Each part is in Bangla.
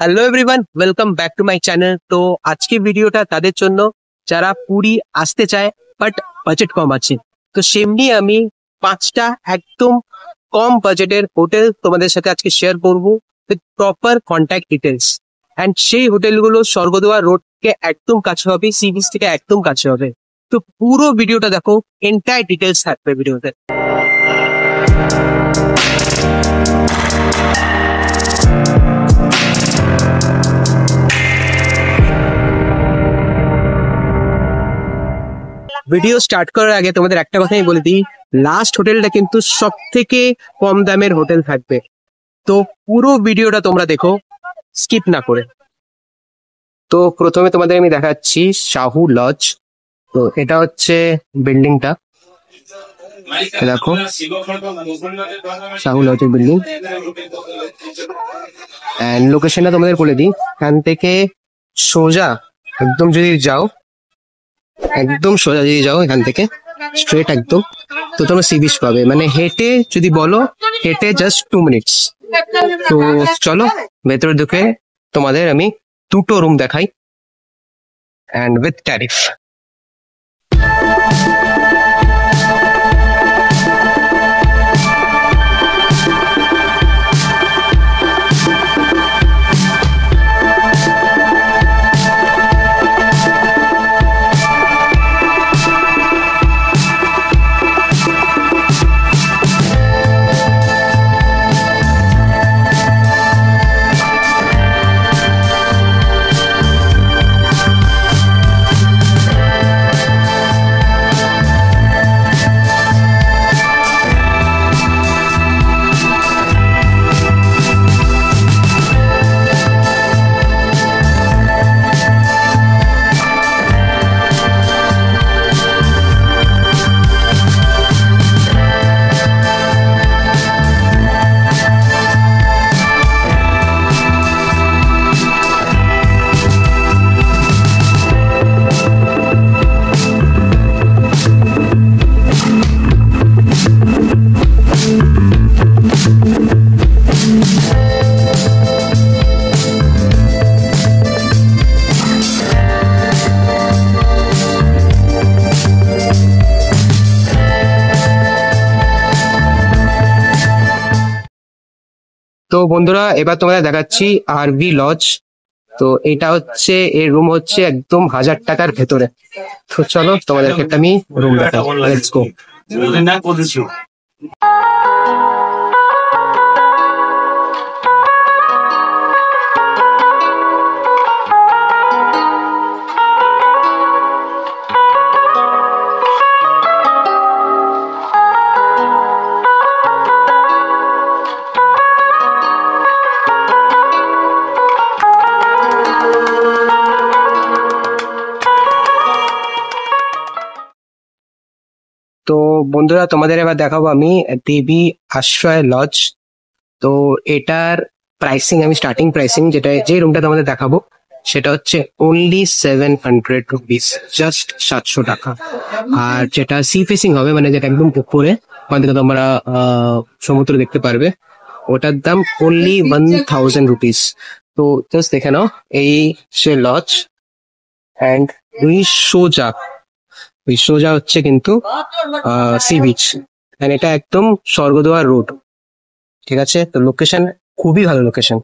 Hello everyone, welcome back to my channel. তো আজকে ভিডিওটা তাদের জন্য যারা পুরী আসতে চায় বাট বাজেট কম আছে। তো সেমনি আমি 5টা একদম কম বাজেটের হোটেল তোমাদের সাথে আজকে শেয়ার করবো with proper contact details. And সেই হোটেলগুলো স্বর্গদ্বার রোড থেকে একদম কাছে হবে, সি বিচ থেকে একদম কাছে হবে। তো পুরো ভিডিওটা দেখো, এন্টায়ার ডিটেলস থাকবে ভিডিওতে। ভিডিও স্টার্ট করার আগে তোমাদের একটা কথাই বলে দিই, লাস্ট হোটেলটা কিন্তু সব থেকে কম দামের হোটেল থাকবে। তো পুরো ভিডিওটা তোমরা দেখো স্কিপ না করে। তো প্রথমে তোমাদের আমি দেখাচ্ছি সাহু লজ। তো এটা হচ্ছে বিল্ডিংটা, দেখো সাহু লজের বিল্ডিং। এন্ড লোকেশনটা তোমাদের বলে দিই, এখান থেকে সোজা একদম যদি যাও, একদম সোজা যদি যাও এখান থেকে স্ট্রেট একদম, তো তোমরা সি বিচ পাবে। মানে হেঁটে যদি বলো, হেঁটে জাস্ট 2 মিনিটস। তো চলো ভেতরে ঢুকে তোমাদের আমি 2টো রুম দেখাই অ্যান্ড উইথ ট্যারিফ। তো বন্ধুরা এবার তোমাদের দেখাচ্ছি আর ভি লজ। তো এটা হচ্ছে, এর রুম হচ্ছে একদম 1000 টাকার ভেতরে। তো চলো তোমাদেরকে একটা আমি রুম দেখাবো, লেটস গো। তো বন্ধুরা তোমাদের এবার দেখাবো আমি দেবী আশ্রয় লজ। তো এটার প্রাইসিং আমি স্টার্টিং প্রাইসিং যেটা, যে রুমটা তোমাদের দেখাবো সেটা হচ্ছে অনলি 700 রুপিস, জাস্ট 700 টাকা। আর যেটা সি ফেসিং হবে, মানে যেটা একদম উপরে, ওখান থেকে তোমরা সমুদ্র দেখতে পারবে, ওটার দাম অনলি 1000 রুপিস। তো জাস্ট দেখে নাও এই সে লজ। অ্যান্ড দুই সোজা সোজা হচ্ছে কিন্তু সি বিচ, এন্ড এটা একদম স্বর্গদ্বার রোড, ঠিক আছে? তো লোকেশন খুবই ভালো লোকেশন।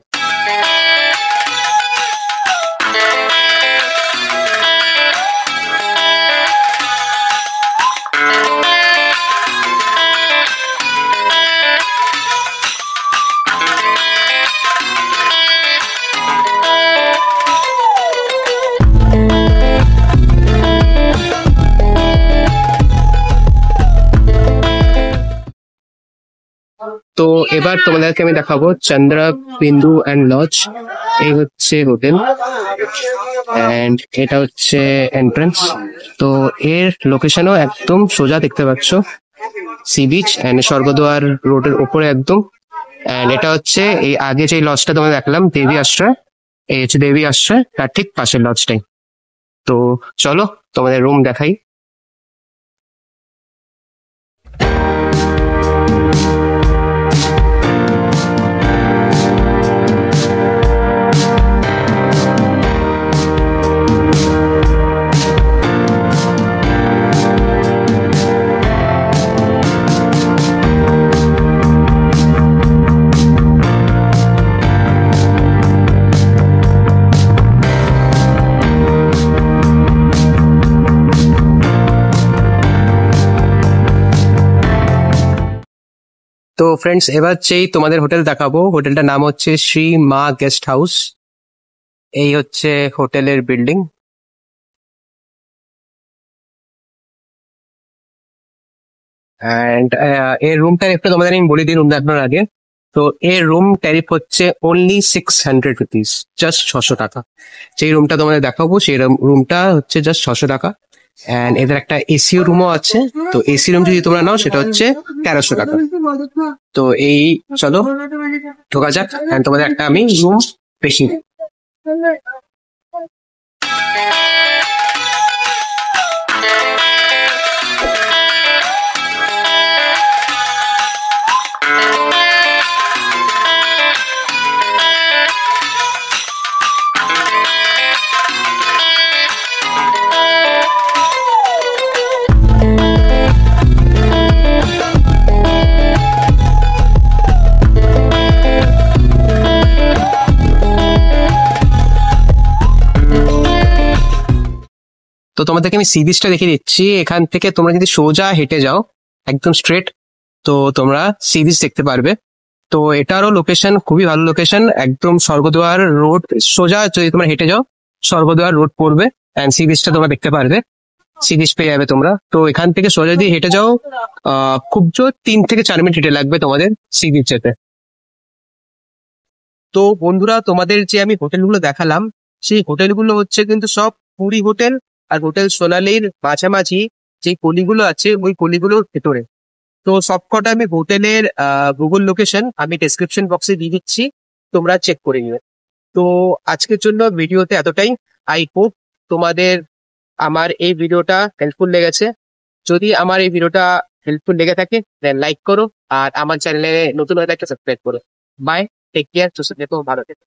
তো এবার তোমাদেরকে আমি দেখাবো চন্দ্রা বিন্দু এন্ড লজ। এই হচ্ছে হোটেল এন্ড এটা হচ্ছে এন্ট্রান্স। তো এর লোকেশনও একদম সোজা দেখতে পাচ্ছ সি বিচ এন্ড স্বর্গদ্বার রোডের উপরে একদম। এন্ড এটা হচ্ছে এই আগে যে লজটা তোমাদের দেখলাম দেবী আশ্রয়, এই হচ্ছে দেবী আশ্রয়, তার ঠিক পাশের লজটাই। তো চলো তোমাদের রুম দেখাই। তো ফ্রেন্ডস, এবার যেই তোমাদের হোটেল দেখাবো, হোটেলটার নাম হচ্ছে শ্রী মা গেস্ট হাউস। এই হচ্ছে হোটেলের বিল্ডিং। অ্যান্ড এর রুমটা একটু তোমাদের আমি বলে দিই রুমটা আপনার আগে। তো এর রুম ট্যারিফ হচ্ছে অনলি 600 rupees, জাস্ট 600 টাকা। যেই রুমটা তোমাদের দেখাবো সেই রুমটা হচ্ছে জাস্ট 600 টাকা। অ্যান্ড এদের একটা এসি রুমও আছে, তো এসি রুম যদি তোমরা নাও সেটা হচ্ছে 1300 টাকা। তো এই চলো ঢোকা যাক, তোমাদের একটা আমি রুম পেশি। তো তোমাদেরকে আমি সি বিচটা দেখে দিচ্ছি। এখান থেকে তোমরা যদি সোজা হেঁটে যাও একদম স্ট্রেট, তো তোমরা সি বিচ দেখতে পারবে। তো এটারও লোকেশন খুবই ভালো লোকেশন, একদম স্বর্গদ্বার রোড সোজা যদি তোমরা হেঁটে যাও স্বর্গদ্বার রোড পড়বে। অ্যান্ড সি বিচটা তোমরা দেখতে পারবে, সি বিচ পেয়ে যাবে তোমরা। তো এখান থেকে সোজা যদি হেঁটে যাও খুব জোর 3 থেকে 4 মিনিট হেঁটে লাগবে তোমাদের সি বিচ যেতে। তো বন্ধুরা, তোমাদের যে আমি হোটেলগুলো দেখালাম সেই হোটেলগুলো হচ্ছে কিন্তু সব পুরী হোটেল আর হোটেল সোনালীর মাঝামাঝি যে কলিগুলো আছে ওই কলিগুলোর ভেতরে। তো সবকটা আমি হোটেলের গুগল লোকেশন আমি ডেসক্রিপশন বক্সে দিয়ে দিচ্ছি, তোমরা চেক করে নিবে। তো আজকের জন্য ভিডিওতে এতটাই। আই হোপ তোমাদের আমার এই ভিডিওটা হেল্পফুল লেগেছে। যদি আমার এই ভিডিওটা হেল্পফুল লেগে থাকে দেন লাইক করো, আর আমার চ্যানেলে নতুন হয়ে থাকলে সাবস্ক্রাইব করো। বাই, টেক কেয়ার, সুস্থ থেকো, ভালো থেকো।